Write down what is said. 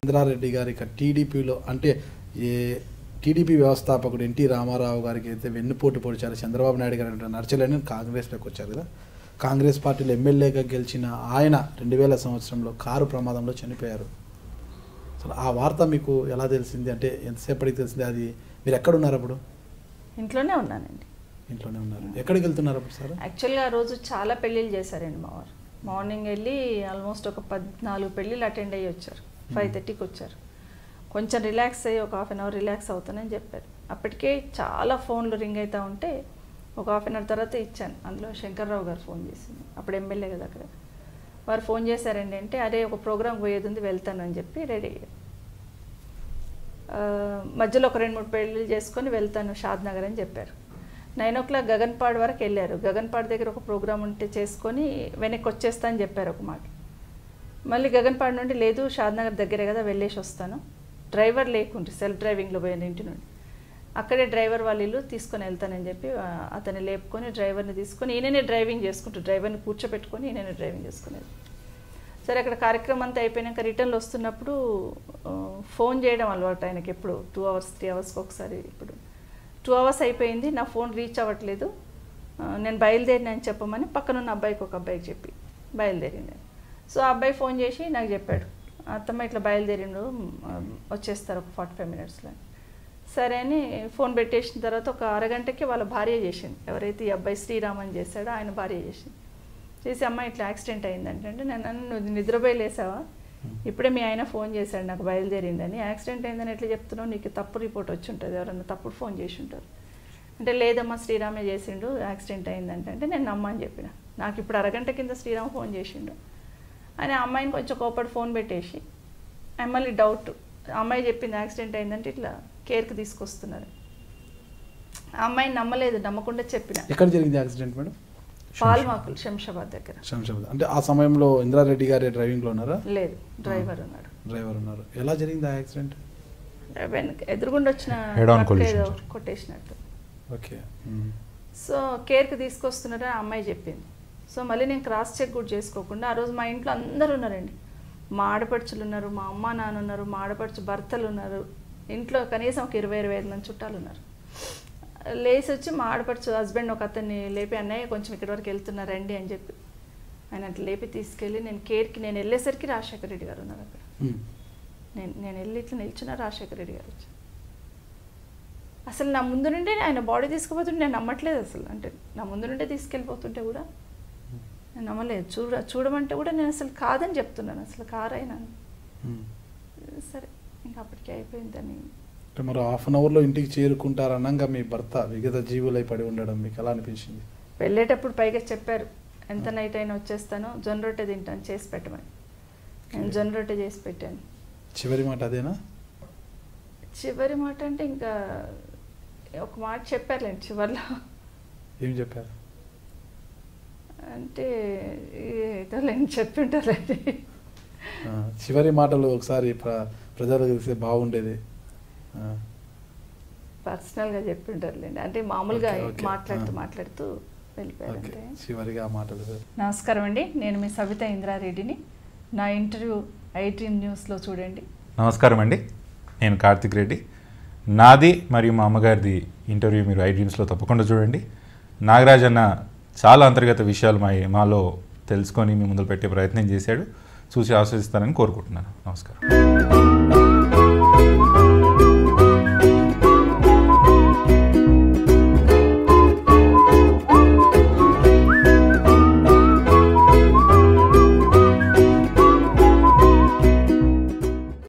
చంద్రారెడ్డి గారి టీడీపీలో అంటే టీడీపీ వ్యవస్థాపకుడు ఎన్టీ రామారావు గారికి అయితే వెన్నుపోటు పొడిచారు చంద్రబాబు నాయుడు గారు అంటే నడచలేని కాంగ్రెస్లోకి వచ్చారు కదా. కాంగ్రెస్ పార్టీలో ఎమ్మెల్యేగా గెలిచిన ఆయన 2000 సంవత్సరంలో కారు ప్రమాదంలో చనిపోయారు. అసలు ఆ వార్త మీకు ఎలా తెలిసింది? అంటే ఎంతసేపటికి తెలిసింది? అది మీరు ఎక్కడున్నారు అప్పుడు? ఇంట్లోనే ఉన్నానండి. ఇంట్లోనే ఉన్నారు. ఎక్కడికి వెళ్తున్నారు అప్పుడు సార్? యాక్చువల్గా ఆ రోజు చాలా పెళ్ళిళ్ళు చేశారండి మా వారు. మార్నింగ్ వెళ్ళి ఆల్మోస్ట్ ఒక 14 పెళ్ళిళ్ళు అటెండ్ అయ్యి వచ్చారు. 5:30కి వచ్చారు. కొంచెం రిలాక్స్ అయ్యి ఒక ½ అవర్ రిలాక్స్ అవుతానని చెప్పారు. అప్పటికే చాలా ఫోన్లు రింగ్ అవుతూ ఉంటే ఒక ½ అవర్ తర్వాత ఇచ్చాను. అందులో శంకర్రావు గారు ఫోన్ చేసింది, అప్పుడు ఎమ్మెల్యే కదా అక్కడ. వారు ఫోన్ చేశారండి. అంటే అరే ఒక ప్రోగ్రామ్ పోయేది ఉంది వెళ్తాను అని చెప్పి రెడీ అయ్యారు. మధ్యలో ఒక 2-3 పెళ్ళిళ్ళు చేసుకొని వెళ్తాను షాద్ నగర్ అని చెప్పారు. 9 o'clock గగన్పాడ్ వరకు వెళ్ళారు. గగన్పాడ్ దగ్గర ఒక ప్రోగ్రామ్ ఉంటే చేసుకొని వెనక్కి వచ్చేస్తా అని చెప్పారు ఒక మాట. మళ్ళీ గగన్పాడ్ నుండి లేదు షాద్ నగర్ దగ్గరే కదా వెళ్ళేసి వస్తాను. డ్రైవర్ లేకుంటే సెల్ఫ్ డ్రైవింగ్లో పోయాను ఇంటి నుండి. అక్కడే డ్రైవర్ వాళ్ళ ఇల్లు తీసుకొని వెళ్తానని చెప్పి అతన్ని లేపుకొని డ్రైవర్ని తీసుకొని ఈయననే డ్రైవింగ్ చేసుకుంటూ డ్రైవర్ని కూర్చోపెట్టుకొని ఈయననే డ్రైవింగ్ చేసుకునేది. సరే అక్కడ కార్యక్రమం అంతా అయిపోయాక రిటర్న్లో వస్తున్నప్పుడు ఫోన్ చేయడం అలవాటు ఆయనకి. ఎప్పుడు 2 hours 3 hours ఒకసారి. ఇప్పుడు 2 hours అయిపోయింది, నా ఫోన్ రీచ్ అవ్వట్లేదు, నేను బయలుదేరినా అని చెప్పమని పక్కనున్న అబ్బాయికి ఒక అబ్బాయికి చెప్పి బయలుదేరింది. సో ఆ అబ్బాయి ఫోన్ చేసి నాకు చెప్పాడు, అత్తమ్మ ఇట్లా బయలుదేరిండు వచ్చేస్తారు ఒక 45 minutes. సరే అని ఫోన్ పెట్టేసిన తర్వాత ఒక అరగంటకి వాళ్ళ భార్య చేసింది. ఎవరైతే ఈ అబ్బాయి శ్రీరామన్ చేశాడో ఆయన భార్య చేసింది. చేసి అమ్మ ఇట్లా యాక్సిడెంట్ అయిందంటే, అంటే నన్ను నిద్రపోయి లేసావా, ఇప్పుడే మీ ఆయన ఫోన్ చేశాడు నాకు బయలుదేరిందని, యాక్సిడెంట్ అయిందని ఎట్లా చెప్తున్నావు, నీకు తప్పు రిపోర్ట్ వచ్చి ఉంటుంది, ఎవరన్నా తప్పుడు ఫోన్ చేసి ఉంటారు అంటే, లేదమ్మా శ్రీరామే చేసిండు యాక్సిడెంట్ అయిందంటే, అంటే నేను నమ్మని చెప్పిన. నాకు ఇప్పుడు అరగంట కింద శ్రీరామ్ ఫోన్ చేసిండు అని ఆ అమ్మాయిని కొంచెం కోపడి ఫోన్ పెట్టేసి మళ్ళీ డౌట్, అమ్మాయి చెప్పింది యాక్సిడెంట్ అయిందంటే ఇట్లా కేర్కి తీసుకొస్తున్నారు. ఆ అమ్మాయిని నమ్మలేదు, నమ్మకుండా చెప్పిన. ఎక్కడ జరిగింది యాక్సిడెంట్ మేడం? పాల్మాకులు శంషాబాద్ దగ్గర. శంషాబాద్ అంటే ఆ సమయంలో ఇంద్రారెడ్డి గారు డ్రైవింగ్లో ఉన్నారా? లేదు, డ్రైవర్ ఉన్నాడు. డ్రైవర్ ఉన్నారు. ఎలా జరిగింది ఆ యాక్సిడెంట్? ఎదురుగుండా వచ్చిన కొట్టేసినట్టు. ఓకే. సో కేర్కి తీసుకొస్తున్నారని ఆ అమ్మాయి చెప్పింది. సో మళ్ళీ నేను క్రాస్ చెక్ కూడా చేసుకోకుండా, ఆ రోజు మా ఇంట్లో అందరూ ఉన్నారండి, మా ఆడపడుచులు ఉన్నారు, మా అమ్మ నాన్న ఉన్నారు, మా ఆడపడుచు భర్తలు ఉన్నారు, ఇంట్లో కనీసం ఒక 20-25 మంది చుట్టాలు ఉన్నారు. లేచి వచ్చి మా ఆడపడుచు హస్బెండ్ ఒక అతన్ని లేపి, అన్నయ్య కొంచెం ఇక్కడ వరకు వెళ్తున్నారండి అని చెప్పి ఆయన అట్లా లేపి తీసుకెళ్ళి నేను కేర్కి నేను వెళ్ళేసరికి రాజశేఖర రెడ్డి గారు ఉన్నారు అక్కడ. నేను వెళ్ళి ఇట్లా నిల్చున్నా, రాజశేఖర రెడ్డి గారు వచ్చి అసలు నా ముందు నుండే ఆయన బాడీ తీసుకుపోతుంటే నేను నమ్మట్లేదు అసలు. అంటే నా ముందు నుండే తీసుకెళ్ళిపోతుంటే కూడా నేను నమ్మలేదు. చూడమంటే కూడా నేను అసలు కాదని చెప్తున్నాను, అసలు కారైనా సరే. ఇంకా అప్పటికే అయిపోయిందని అంటే మరి ½ అవర్లో ఇంటికి చేరుకుంటారు అనగా మీ భర్త విగత జీవులై పడి ఉండడం మీకు ఎలా అనిపించింది? వెళ్ళేటప్పుడు పైగా చెప్పారు ఎంత నైట్ అయినా వచ్చేస్తాను, జొన్న రొట్టె తింటాను చేసి పెట్టమని. నేను జొన్న రొట్టె చేసి పెట్టాను. చివరి మాట అదేనా? చివరి మాట అంటే ఇంకా ఒక మాట చెప్పారులేండి చివరిలో. ఏం చెప్పారు అంటే ఏదో లేని చెప్పింటారండి. చివరి మాటలు ఒకసారి ప్రజలకు తెలిస్తే బాగుండేది. పర్సనల్గా చెప్పింటారులేండి, అంటే మామూలుగా మాట్లాడుతూ వెళ్ళిపోయారంటే చివరిగా మాటలు. నమస్కారం అండి, నేను మీ సవిత ఇంద్రారెడ్డిని. నా ఇంటర్వ్యూ ఐడ్రీమ్ న్యూస్లో చూడండి. నమస్కారం అండి, నేను కార్తిక్ రెడ్డి. నాది మరియు మా అమ్మగారిది ఇంటర్వ్యూ మీరు ఐడ్రీమ్స్లో తప్పకుండా చూడండి. నాగరాజ్ అన్న చాలా అంతర్గత విషయాలు మాలో తెలుసుకొని మీ ముందు పెట్టే ప్రయత్నం చేశాడు. చూసి ఆశ్వసిస్తానని కోరుకుంటున్నాను. నమస్కారం.